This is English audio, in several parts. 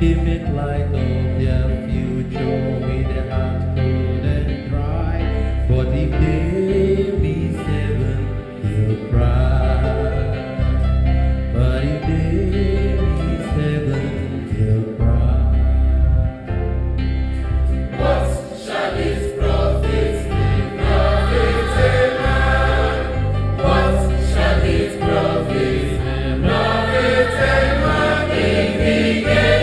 Vivid light of the future with a heart cold and dry. But if they be seven, he'll cry. But if they be seven, he'll cry. What shall his prophets be? Prophets a man. What shall his prophets be? Prophets a man. If he gets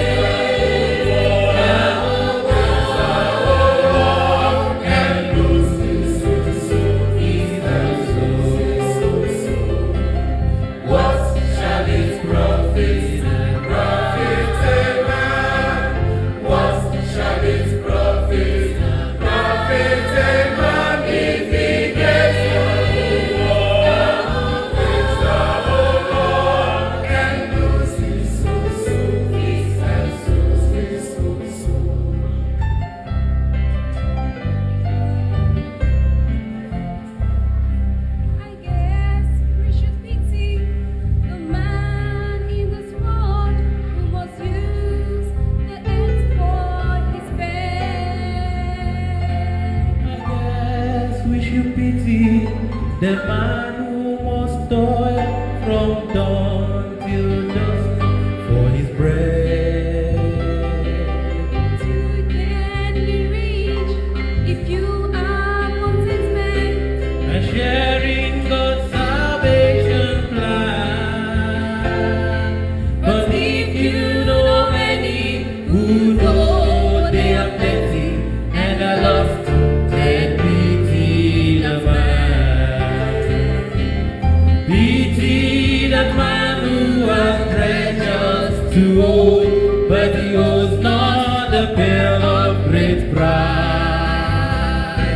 the man who must toil from dawn till dusk for his bread. To can you reach if you are content men and sharing God's salvation plan? But if you know many who know they are plenty and are lost. Too old, but he owes not the pearl of great price.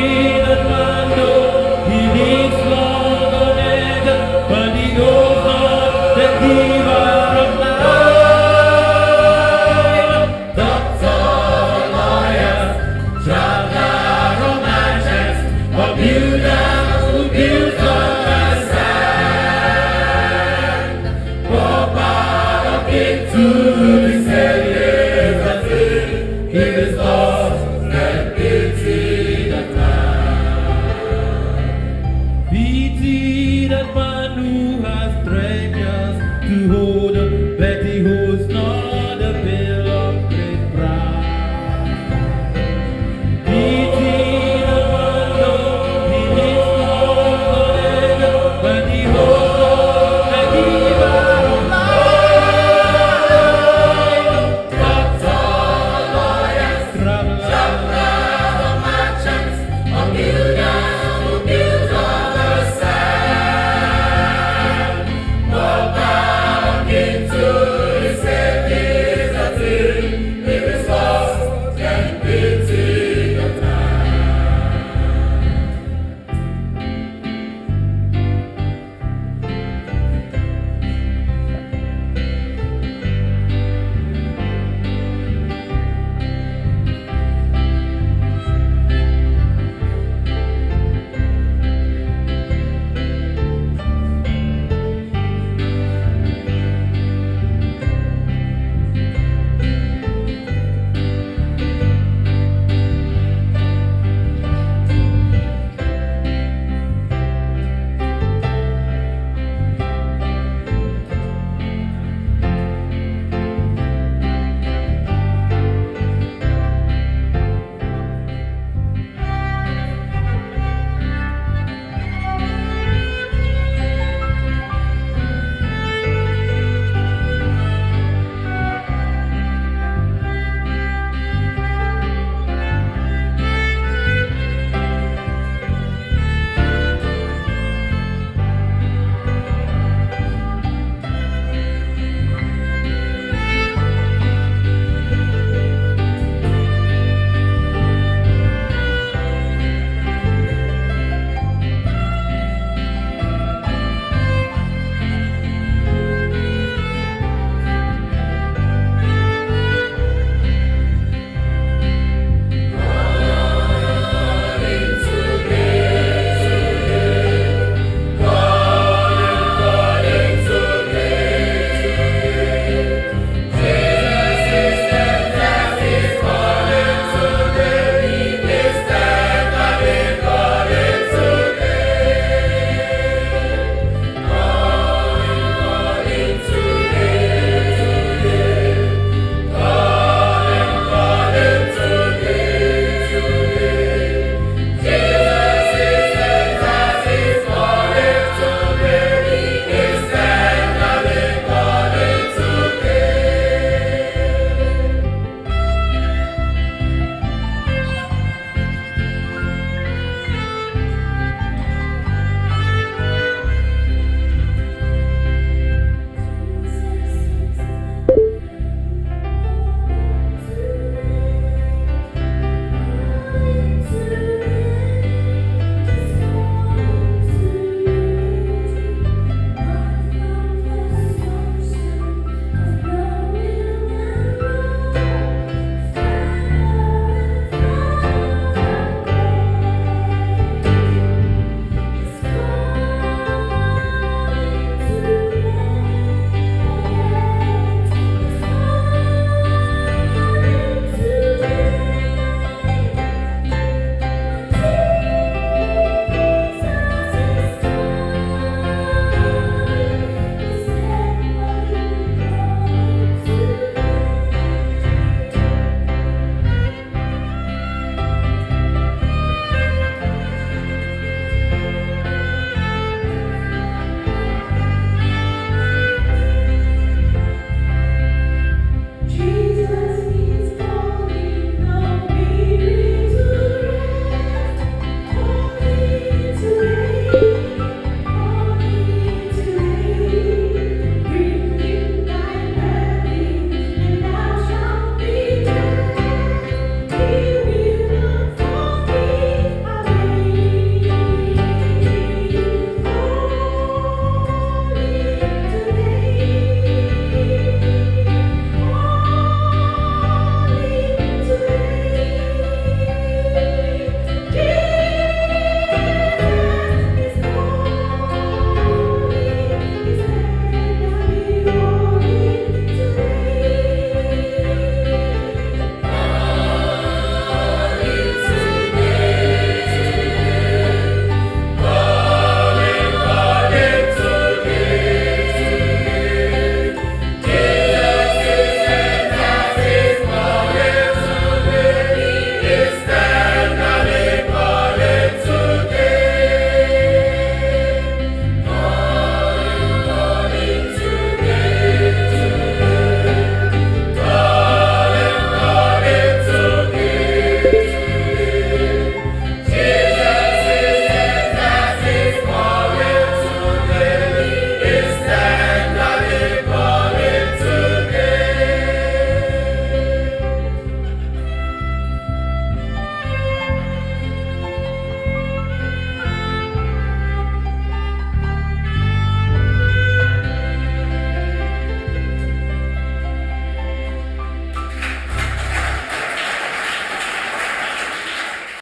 the man, though he needs long on end, but he owes not the giver of life. Doctor, lawyer, traveler of matches, a builder who builds on the sand. Pity that man who has treasures to hold, but he holds not.